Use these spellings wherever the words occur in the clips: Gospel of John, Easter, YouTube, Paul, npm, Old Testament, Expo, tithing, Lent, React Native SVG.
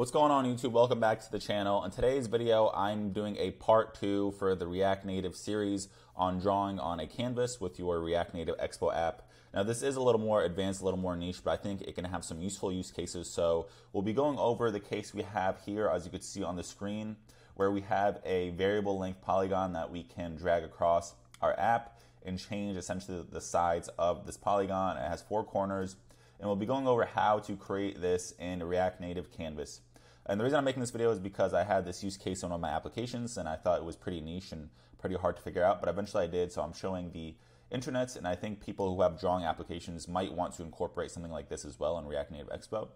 What's going on, YouTube? Welcome back to the channel. In today's video, I'm doing a part 2 for the React Native series on drawing on a canvas with your React Native Expo app. Now, this is a little more advanced, a little more niche, but I think it can have some useful use cases. So we'll be going over the case we have here, as you can see on the screen, where we have a variable length polygon that we can drag across our app and change essentially the sides of this polygon. It has 4 corners, and we'll be going over how to create this in React Native Canvas. And the reason I'm making this video is because I had this use case on one of my applications, and I thought it was pretty niche and pretty hard to figure out, but eventually I did, so I'm showing the internets, and I think people who have drawing applications might want to incorporate something like this as well in React Native Expo.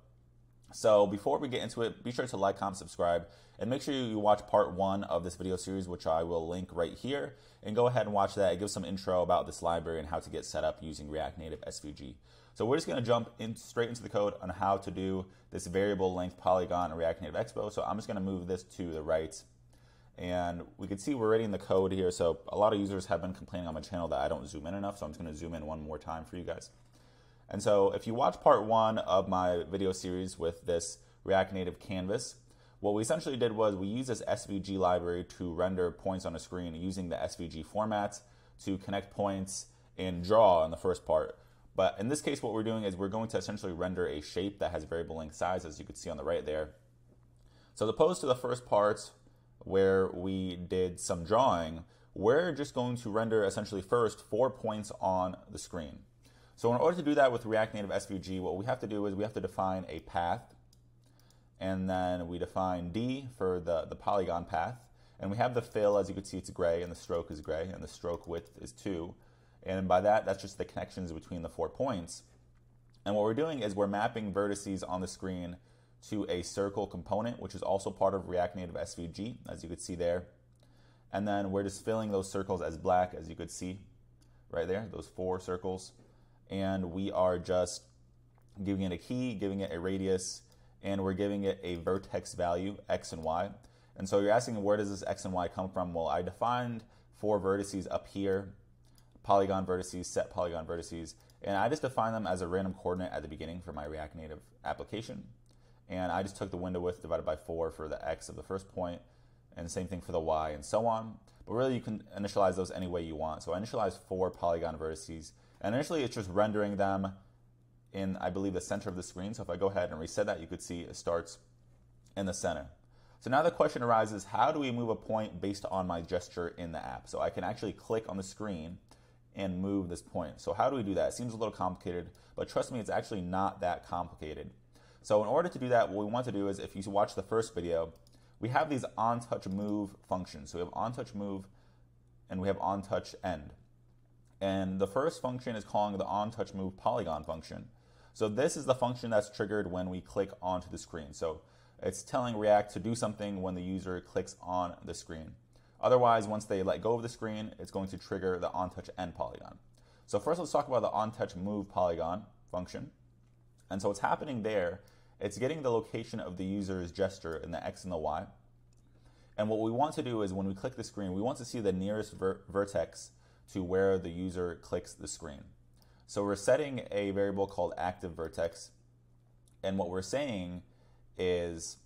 So before we get into it, be sure to like, comment, subscribe, and make sure you watch part 1 of this video series, which I will link right here, and go ahead and watch that. It gives some intro about this library and how to get set up using React Native SVG. So we're just going to jump in straight into the code on how to do this variable length polygon in React Native Expo. So I'm just going to move this to the right, and we can see we're already in the code here. So a lot of users have been complaining on my channel that I don't zoom in enough, so I'm just going to zoom in one more time for you guys. And so if you watch part 1 of my video series with this React Native Canvas, what we essentially did was we used this SVG library to render points on a screen using the SVG format to connect points and draw in the first part. But in this case, what we're doing is we're going to essentially render a shape that has variable length size, as you can see on the right there. So as opposed to the first part where we did some drawing, we're just going to render essentially first 4 points on the screen. So in order to do that with React Native SVG, what we have to do is we have to define a path, and then we define D for the polygon path, and we have the fill, as you can see, it's gray, and the stroke is gray, and the stroke width is 2. And by that, that's just the connections between the 4 points. And what we're doing is we're mapping vertices on the screen to a circle component, which is also part of React Native SVG, as you could see there. And then we're just filling those circles as black, as you could see right there, those 4 circles. And we are just giving it a key, giving it a radius, and we're giving it a vertex value, x and y. And so you're asking, where does this x and y come from? Well, I defined 4 vertices up here, polygon vertices, set polygon vertices, and I just define them as a random coordinate at the beginning for my React Native application. And I just took the window width divided by 4 for the x of the first point, and same thing for the y, and so on. But really, you can initialize those any way you want. So I initialized 4 polygon vertices, and initially it's just rendering them in, I believe, the center of the screen. So if I go ahead and reset that, you could see it starts in the center. So now the question arises, how do we move a point based on my gesture in the app? So I can actually click on the screen and move this point. So how do we do that? It seems a little complicated, but trust me, it's actually not that complicated. So in order to do that, what we want to do is, if you watch the first video, we have these onTouchMove functions. So we have onTouchMove and we have onTouchEnd. And the first function is calling the onTouchMove polygon function. So this is the function that's triggered when we click onto the screen. So it's telling React to do something when the user clicks on the screen. Otherwise, once they let go of the screen, it's going to trigger the onTouchEnd polygon. So first, let's talk about the onTouchMove polygon function. And so what's happening there, it's getting the location of the user's gesture in the X and the Y. And what we want to do is when we click the screen, we want to see the nearest vertex to where the user clicks the screen. So we're setting a variable called activeVertex. And what we're saying is,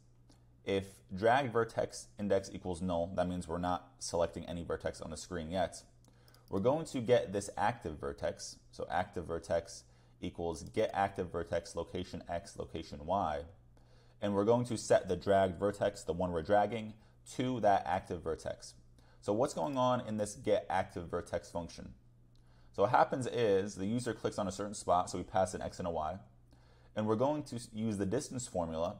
if drag vertex index equals null, that means we're not selecting any vertex on the screen yet. We're going to get this active vertex. So active vertex equals get active vertex location x, location y. And we're going to set the dragged vertex, the one we're dragging, to that active vertex. So what's going on in this get active vertex function? So what happens is the user clicks on a certain spot, so we pass an x and a y. And we're going to use the distance formula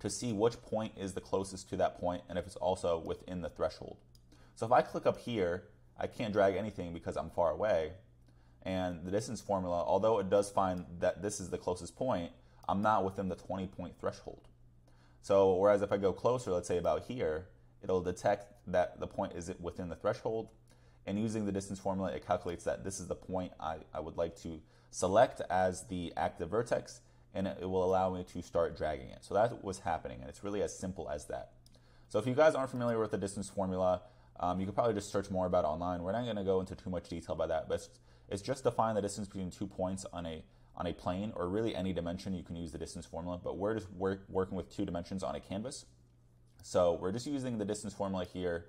to see which point is the closest to that point and if it's also within the threshold. So if I click up here, I can't drag anything because I'm far away. And the distance formula, although it does find that this is the closest point, I'm not within the 20-point threshold. So whereas if I go closer, let's say about here, it'll detect that the point is within the threshold. And using the distance formula, it calculates that this is the point I would like to select as the active vertex, and it will allow me to start dragging it. So that's what's happening, and it's really as simple as that. So if you guys aren't familiar with the distance formula, you could probably just search more about it online. We're not going to go into too much detail about that, but it's just define the distance between 2 points on a on a plane, or really any dimension, you can use the distance formula, but we're just working with two dimensions on a canvas. So we're just using the distance formula here.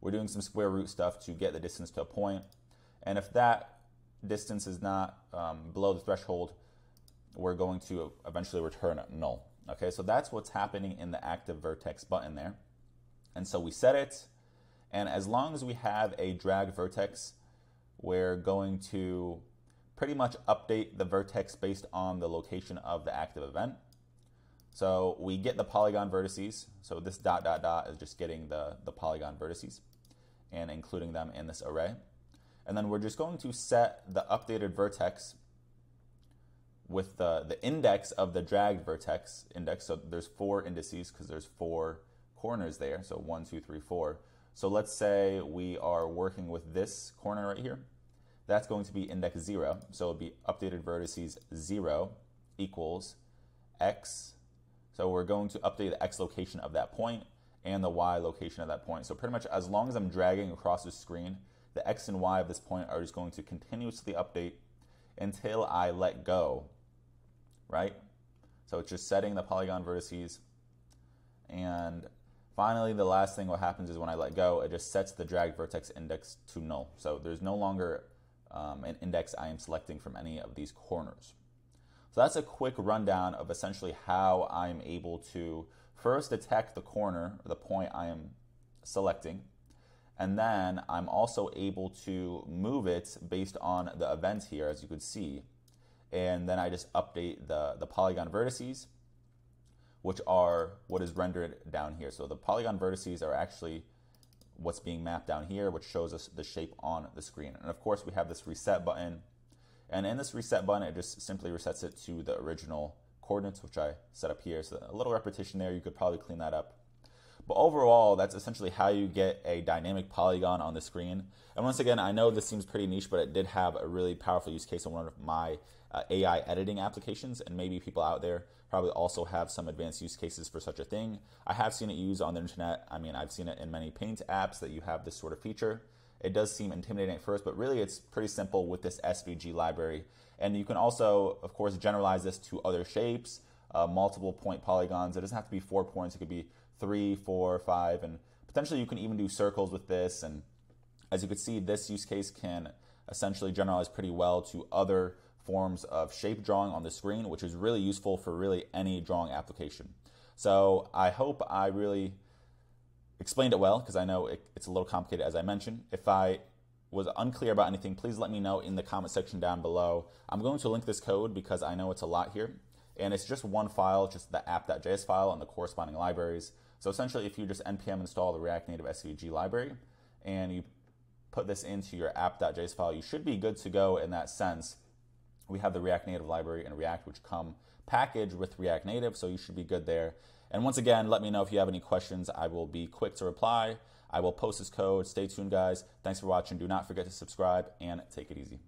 We're doing some square root stuff to get the distance to a point. And if that distance is not below the threshold, we're going to eventually return null. Okay, so that's what's happening in the active vertex button there. And so we set it, and as long as we have a dragged vertex, we're going to pretty much update the vertex based on the location of the active event. So we get the polygon vertices. So this dot, dot, dot is just getting the polygon vertices and including them in this array. And then we're just going to set the updated vertex with the index of the dragged vertex index. So there's four indices because there's four corners there. So 1, 2, 3, 4. So let's say we are working with this corner right here. That's going to be index 0. So it'll be updated vertices 0 equals x. So we're going to update the x location of that point and the y location of that point. So pretty much as long as I'm dragging across the screen, the x and y of this point are just going to continuously update until I let go, right? So it's just setting the polygon vertices. And finally, the last thing what happens is when I let go, it just sets the dragged vertex index to null. So there's no longer an index I am selecting from any of these corners. So that's a quick rundown of essentially how I'm able to first detect the corner, the point I am selecting, and then I'm also able to move it based on the event here, as you can see. And then I just update the polygon vertices, which are what is rendered down here. So the polygon vertices are actually what's being mapped down here, which shows us the shape on the screen. And of course, we have this reset button. And in this reset button, it just simply resets it to the original coordinates, which I set up here. So a little repetition there. You could probably clean that up. But overall, that's essentially how you get a dynamic polygon on the screen. And once again, I know this seems pretty niche, but it did have a really powerful use case in one of my AI editing applications. And maybe people out there probably also have some advanced use cases for such a thing. I have seen it used on the internet. I mean, I've seen it in many Paint apps that you have this sort of feature. It does seem intimidating at first, but really it's pretty simple with this SVG library. And you can also, of course, generalize this to other shapes, multiple point polygons. It doesn't have to be 4 points. It could be 3, 4, 5, and potentially you can even do circles with this. And as you can see, this use case can essentially generalize pretty well to other forms of shape drawing on the screen, which is really useful for really any drawing application. So I hope I really explained it well, because I know it's a little complicated, as I mentioned. If I was unclear about anything, please let me know in the comment section down below. I'm going to link this code because I know it's a lot here. And it's just one file, just the app.js file and the corresponding libraries. So essentially, if you just npm install the React Native SVG library and you put this into your app.js file, you should be good to go in that sense. We have the React Native library and React, which come packaged with React Native, so you should be good there. And once again, let me know if you have any questions. I will be quick to reply. I will post this code. Stay tuned, guys. Thanks for watching. Do not forget to subscribe, and take it easy.